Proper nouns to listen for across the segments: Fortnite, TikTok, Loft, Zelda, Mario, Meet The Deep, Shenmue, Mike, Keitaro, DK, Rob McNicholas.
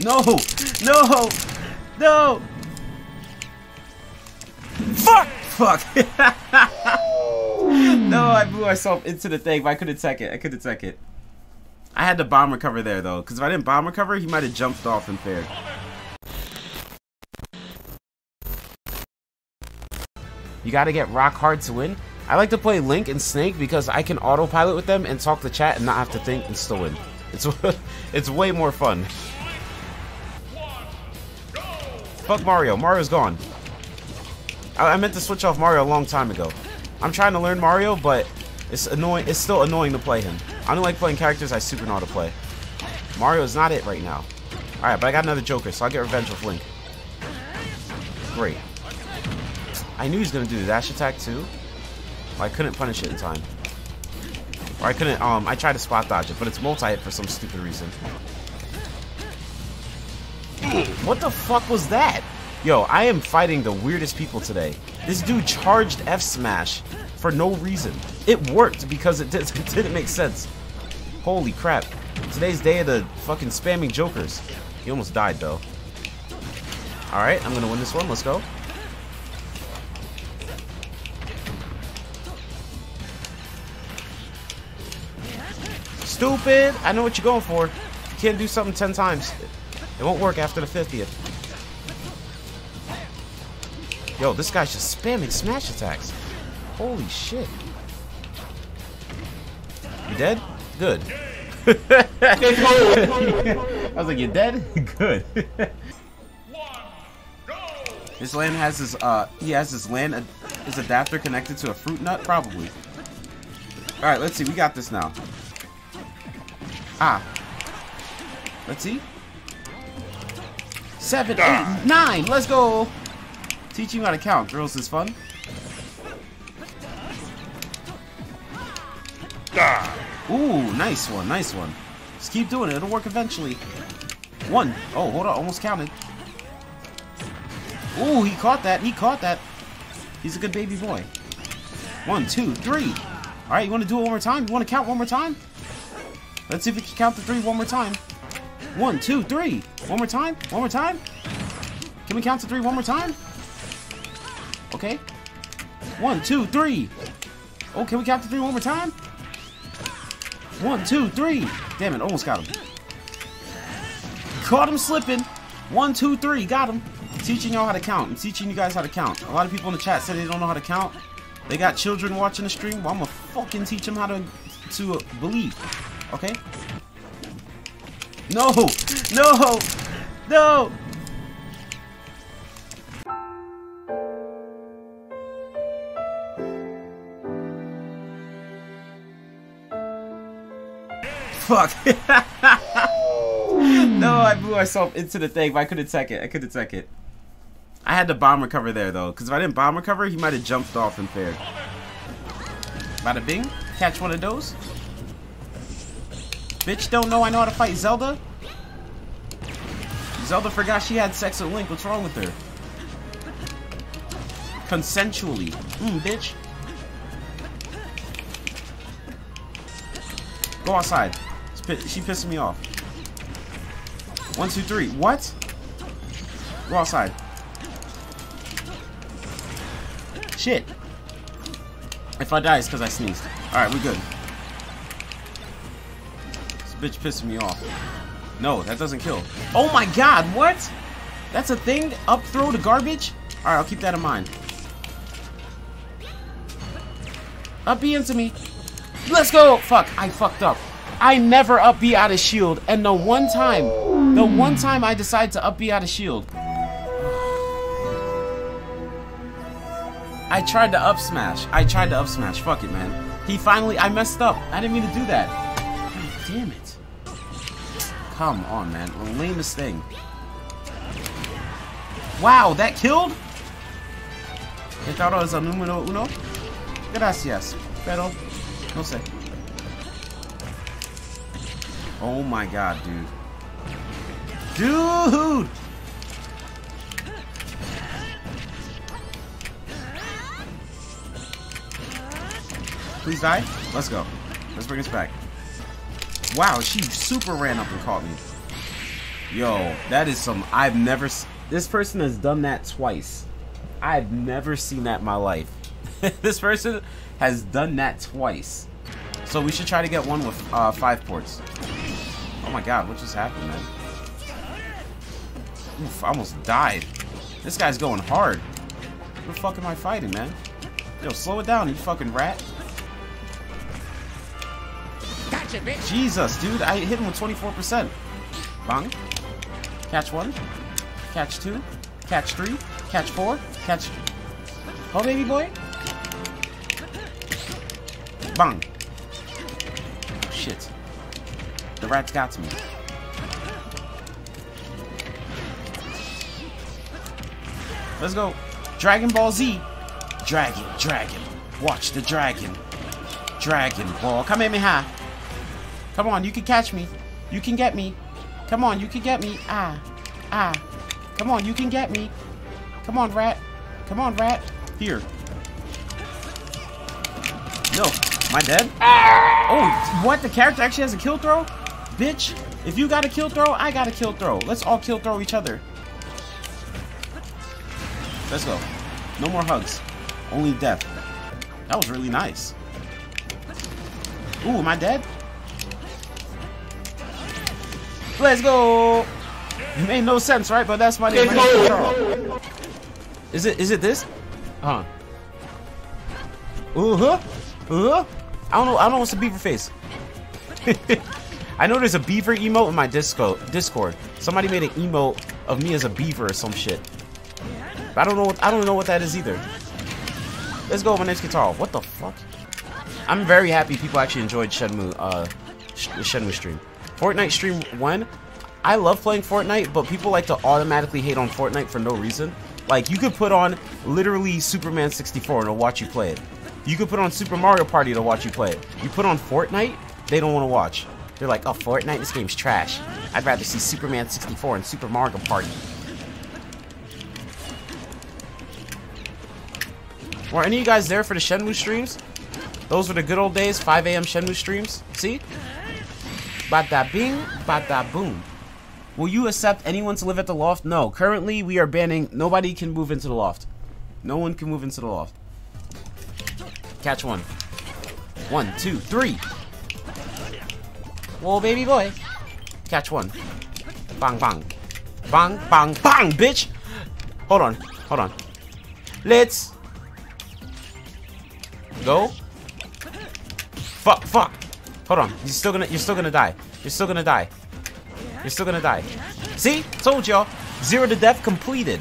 No! No! No! Fuck! Fuck! No, I blew myself into the thing, but I couldn't tech it. I couldn't tech it. I had to bomb recover there, though, because if I didn't bomb recover, he might have jumped off and fared. You gotta get rock hard to win. I like to play Link and Snake because I can autopilot with them and talk to chat and not have to think and still win. It's way more fun. Fuck Mario. Mario's gone. I meant to switch off Mario a long time ago. I'm trying to learn Mario, but it's annoying. It's still annoying to play him. I don't like playing characters I super know how to play. Mario's not it right now. Alright, but I got another Joker, so I'll get revenge with Link. Great. I knew he was going to do the dash attack too. Well, I couldn't punish it in time. Or I couldn't, I tried to spot dodge it, but it's multi-hit for some stupid reason. What the fuck was that? Yo, I am fighting the weirdest people today. This dude charged F-Smash for no reason. It worked because it didn't make sense. Holy crap. Today's day of the fucking spamming Jokers. He almost died, though. Alright, I'm gonna win this one. Let's go. Stupid! I know what you're going for. You can't do something 10 times. It won't work after the 50th. Yo, this guy's just spamming smash attacks. Holy shit. You dead? Good. I was like, you dead? Good. This land has his, he has his land, his adapter connected to a fruit nut? Probably. Alright, let's see. We got this now. Ah. Let's see. 7, 8, 9. Let's go. Teaching you how to count, girls, is fun. Ooh, nice one, nice one. Just keep doing it, it'll work eventually. 1. Oh, hold on, almost counted. Ooh, he caught that, he caught that. He's a good baby boy. 1, 2, 3. Alright, you want to do it one more time? You want to count one more time? Let's see if we can count the 3 one more time. 1, 2, 3. One more time, one more time. Can we count to 3 one more time? Okay. 1, 2, 3. Oh, can we count to 3 one more time? 1, 2, 3. Damn it, almost got him. Caught him slipping. 1, 2, 3. Got him. Teaching y'all how to count. I'm teaching you guys how to count. A lot of people in the chat said they don't know how to count. They got children watching the stream. Well, I'm gonna fucking teach them how to believe. Okay. No! No! No! Fuck! No, I blew myself into the thing, but I couldn't tech it. I couldn't tech it. I had to bomb recover there, though, because if I didn't bomb recover, he might have jumped off and fared. Bada bing, catch one of those. Bitch don't know I know how to fight Zelda? Zelda forgot she had sex with Link. What's wrong with her? Consensually. Bitch. Go outside. She pissing me off. 1, 2, 3. What? Go outside. Shit. If I die, it's because I sneezed. Alright, we're good. Bitch pissed me off. No, that doesn't kill. Oh my god, what? That's a thing? Up throw to garbage? Alright, I'll keep that in mind. Up B into me. Let's go! Fuck, I fucked up. I never up B out of shield, and the one time I decided to up B out of shield, I tried to up smash. Fuck it, man. He finally, I messed up. I didn't mean to do that. Damn it. Come on, man. The lamest thing. Wow, that killed? Keitaro es el número uno. Gracias. Pero, no sé. Oh my god, dude. Dude! Please die. Let's go. Let's bring this back. Wow, she super ran up and caught me. Yo, that is some, I've never, this person has done that twice. I've never seen that in my life. This person has done that twice. So we should try to get one with 5 ports. Oh my god, what just happened, man? Oof, I almost died. This guy's going hard. Who the fuck am I fighting, man? Yo, slow it down, you fucking rat. Gotcha, bitch. Jesus, dude, I hit him with 24%. Bang. Catch 1. Catch 2. Catch 3. Catch 4. Catch... Oh, baby boy. Bang. Shit. The rats got to me. Let's go. Dragon Ball Z. Dragon, dragon. Watch the dragon. Dragon Ball. Come at me, ha. Come on, you can catch me. You can get me. Come on, you can get me. Ah. Ah. Come on, you can get me. Come on, rat. Come on, rat. Here. No. Am I dead? Ah! Oh, what? The character actually has a kill throw? Bitch. If you got a kill throw, I got a kill throw. Let's all kill throw each other. Let's go. No more hugs. Only death. That was really nice. Ooh, am I dead? Let's go! It made no sense, right? But that's my name. Is it this? Huh. Uh-huh. Uh-huh. I don't know what's a beaver face. I know there's a beaver emote in my Discord. Somebody made an emote of me as a beaver or some shit. But I don't know what that is either. Let's go, my name's Keitaro. What the fuck? I'm very happy people actually enjoyed Shenmue Shenmue stream. Fortnite stream 1, I love playing Fortnite, but people like to automatically hate on Fortnite for no reason. Like, you could put on literally Superman 64 and they'll watch you play it. You could put on Super Mario Party to watch you play it. You put on Fortnite, they don't want to watch. They're like, oh, Fortnite, this game's trash. I'd rather see Superman 64 and Super Mario Party. Were any of you guys there for the Shenmue streams? Those were the good old days, 5 a.m. Shenmue streams. See? Bada bing, bada boom. Will you accept anyone to live at the loft? No. Currently, we are banning. Nobody can move into the loft. No one can move into the loft. Catch 1. 1, 2, 3. Whoa, baby boy. Catch 1. Bang, bang. Bang, bang, bang, bitch. Hold on. Hold on. Let's go. Fuck, fuck. Hold on, you're still gonna die. You're still gonna die. You're still gonna die. See? Told y'all. 0 to death completed.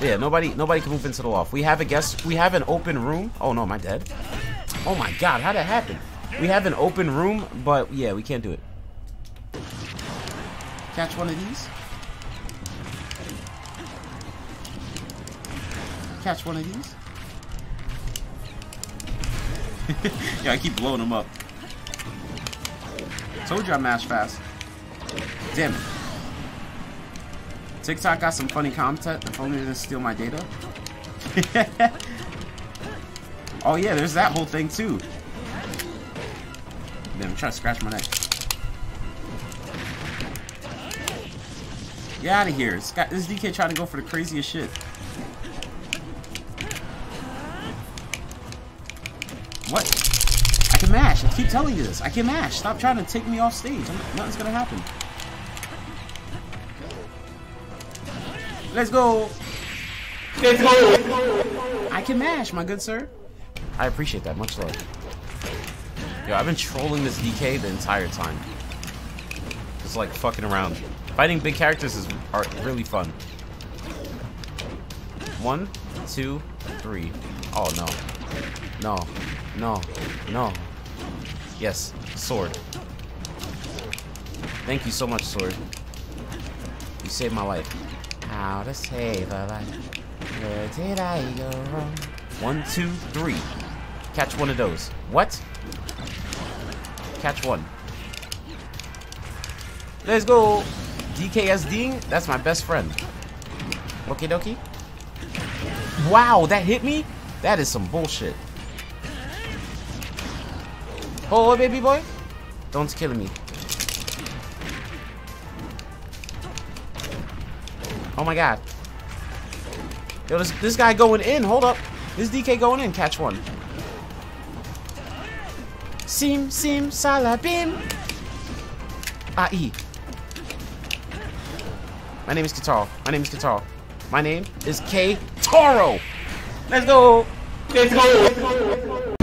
Yeah, nobody can move into the loft. We have a guest, we have an open room. Oh no, am I dead? Oh my god, how'd that happen? We have an open room, but yeah, we can't do it. Catch 1 of these. Catch 1 of these. Yeah, I keep blowing them up. Told you I mash fast. Damn it. TikTok got some funny content. If only they didn't steal my data. Oh yeah, there's that whole thing too. Damn, I'm trying to scratch my neck. Get out of here. This DK trying to go for the craziest shit. What? I can mash. I keep telling you this. I can mash. Stop trying to take me off stage. Nothing's gonna happen. Let's go. Let's go. I can mash, my good sir. I appreciate that. Much love. Yo, I've been trolling this DK the entire time. Just like fucking around. Fighting big characters are really fun. 1, 2, 3. Oh no. No. No, no. Yes, sword. Thank you so much, sword. You saved my life. How to save a life. Where did I go wrong? 1, 2, 3. Catch 1 of those. What? Catch 1. Let's go. DKSDing? That's my best friend. Okie dokie. Wow, that hit me? That is some bullshit. Oh, baby boy. Don't kill me. Oh my god. Yo, this guy going in. Hold up. This DK going in. Catch one. Seam, seam, salabim. A-E. My name is Keitaro. My name is Keitaro. My name is Keitaro. Let's go. Let's go.